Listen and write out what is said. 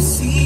see.